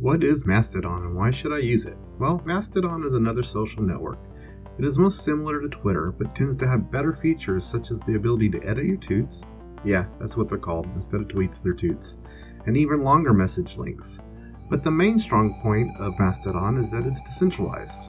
What is Mastodon and why should I use it? Well, Mastodon is another social network. It is most similar to Twitter, but tends to have better features such as the ability to edit your toots, yeah, that's what they're called, instead of tweets, they're toots, and even longer message links. But the main strong point of Mastodon is that it's decentralized.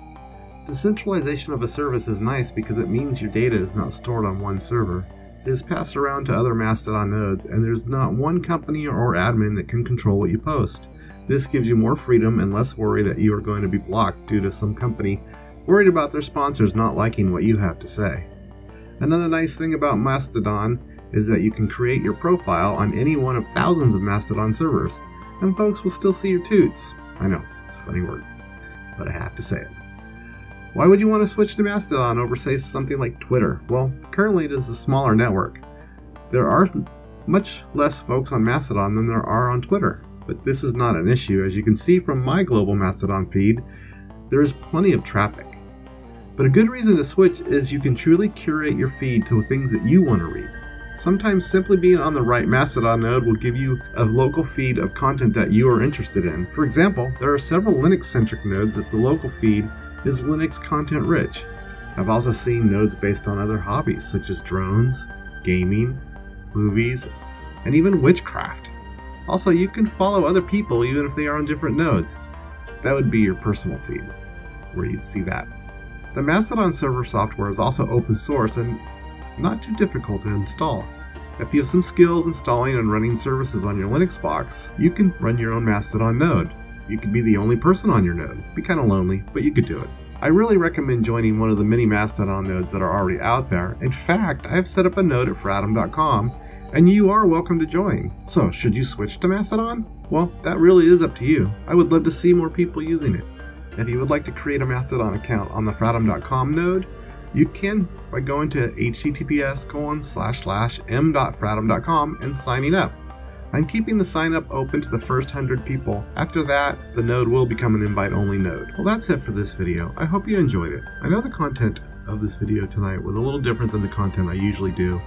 Decentralization of a service is nice because it means your data is not stored on one server. It is passed around to other Mastodon nodes, and there's not one company or admin that can control what you post. This gives you more freedom and less worry that you are going to be blocked due to some company worried about their sponsors not liking what you have to say. Another nice thing about Mastodon is that you can create your profile on any one of thousands of Mastodon servers, and folks will still see your toots. I know, it's a funny word, but I have to say it. Why would you want to switch to Mastodon over, say, something like Twitter? Well, currently it is a smaller network. There are much less folks on Mastodon than there are on Twitter, but this is not an issue. As you can see from my global Mastodon feed, there is plenty of traffic. But a good reason to switch is you can truly curate your feed to things that you want to read. Sometimes simply being on the right Mastodon node will give you a local feed of content that you are interested in. For example, there are several Linux-centric nodes that the local feed is Linux content rich. I've also seen nodes based on other hobbies such as drones, gaming, movies, and even witchcraft. Also, you can follow other people even if they are on different nodes. That would be your personal feed, where you'd see that. The Mastodon server software is also open source and not too difficult to install. If you have some skills installing and running services on your Linux box, you can run your own Mastodon node. You could be the only person on your node. It'd be kind of lonely, but you could do it. I really recommend joining one of the many Mastodon nodes that are already out there. In fact, I have set up a node at fratm.com, and you are welcome to join. So, should you switch to Mastodon? Well, that really is up to you. I would love to see more people using it. If you would like to create a Mastodon account on the fratm.com node, you can by going to https://m.fratm.com and signing up. I'm keeping the sign up open to the first 100 people. After that, the node will become an invite-only node. Well, that's it for this video. I hope you enjoyed it. I know the content of this video tonight was a little different than the content I usually do,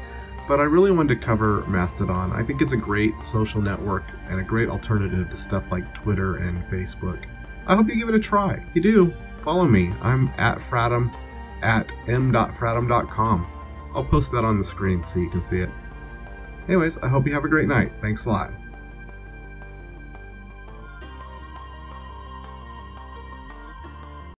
but I really wanted to cover Mastodon. I think it's a great social network and a great alternative to stuff like Twitter and Facebook. I hope you give it a try. If you do, follow me. I'm at fratm, at m.fratm.com. I'll post that on the screen so you can see it. Anyways, I hope you have a great night. Thanks a lot.